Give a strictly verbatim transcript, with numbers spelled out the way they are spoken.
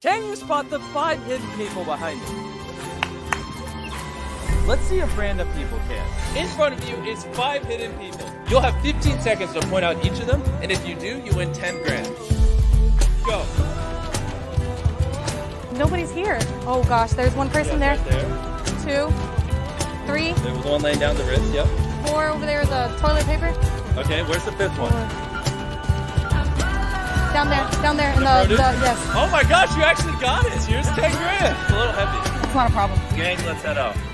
Can you spot the five hidden people behind you? Let's see if random people can. In front of you is five hidden people. You'll have fifteen seconds to point out each of them, and if you do, you win ten grand. Go. Nobody's here. Oh gosh, there's one person yeah, there. Right there. Two, three. There was one laying down the wrist, yep. Four over there is a toilet paper. Okay, where's the fifth one? Four. Down there, down there, in the, the, yes. Oh my gosh, you actually got it. Here's ten grand. It's a little heavy. It's not a problem. Gang, let's head out.